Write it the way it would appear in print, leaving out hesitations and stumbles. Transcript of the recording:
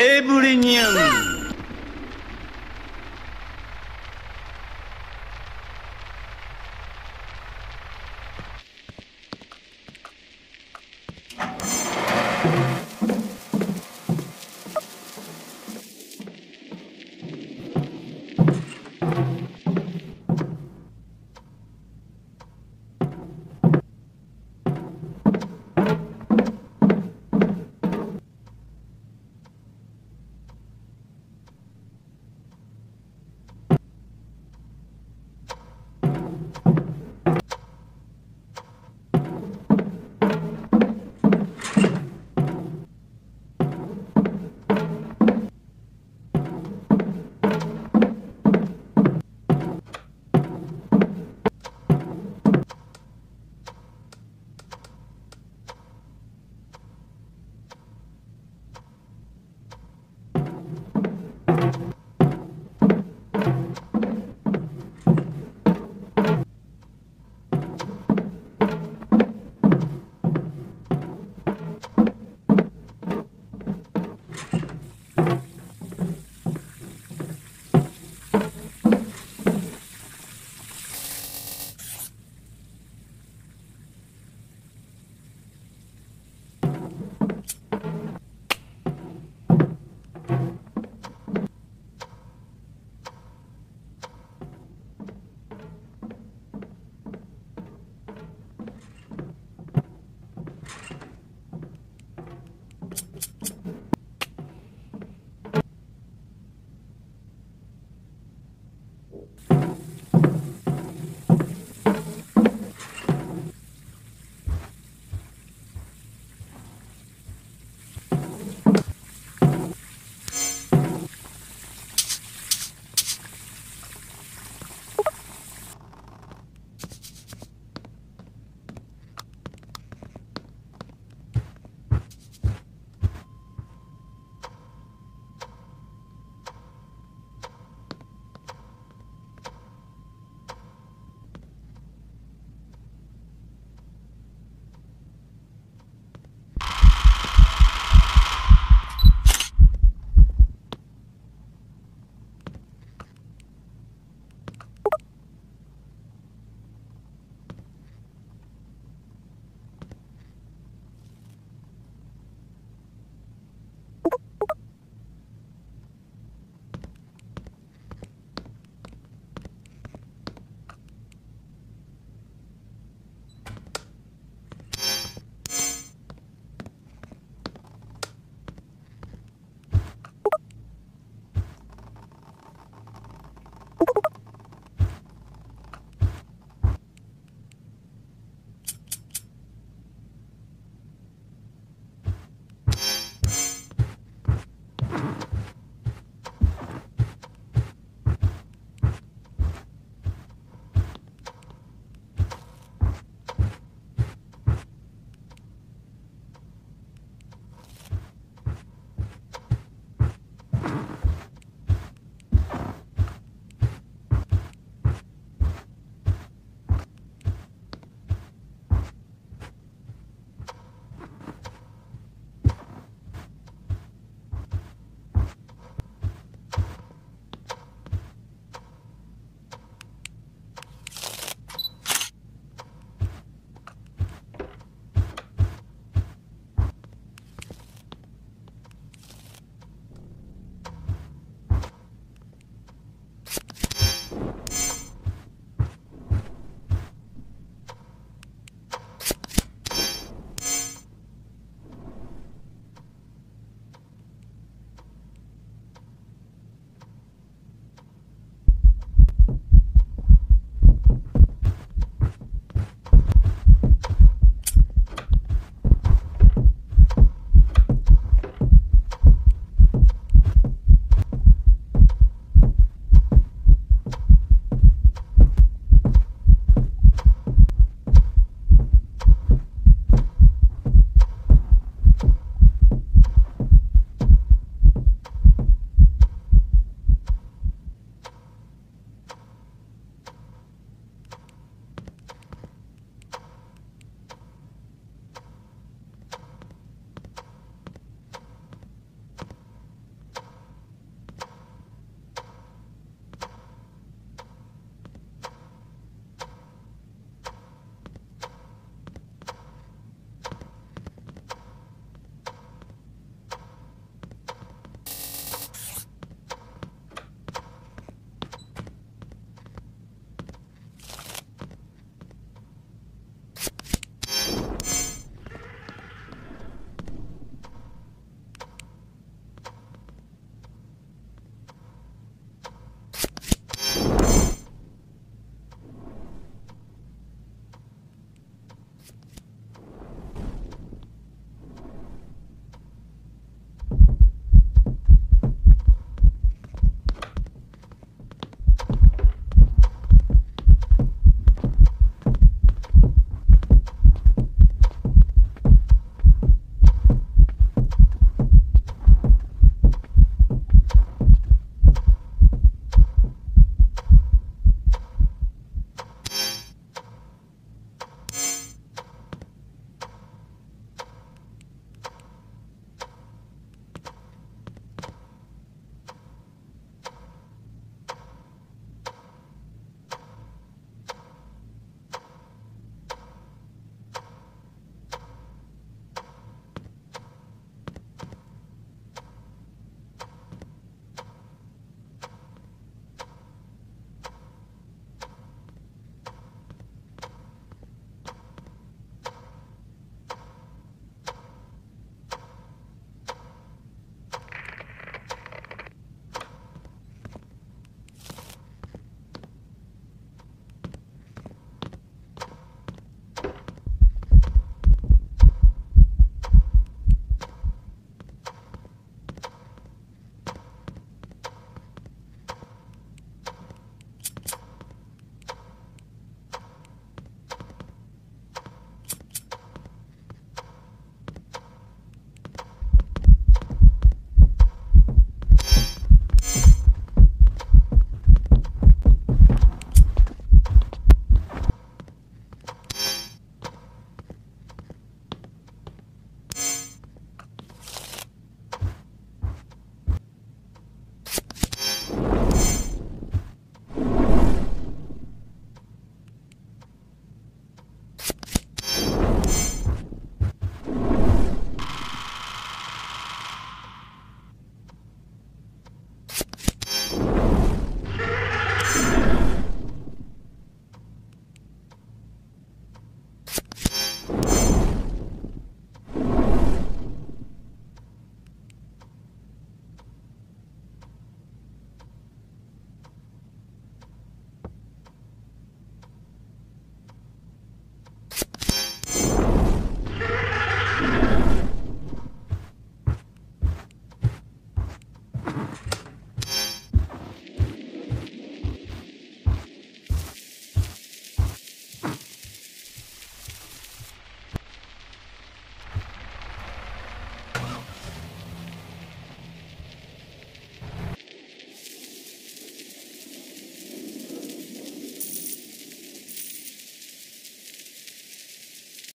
Ebrinian.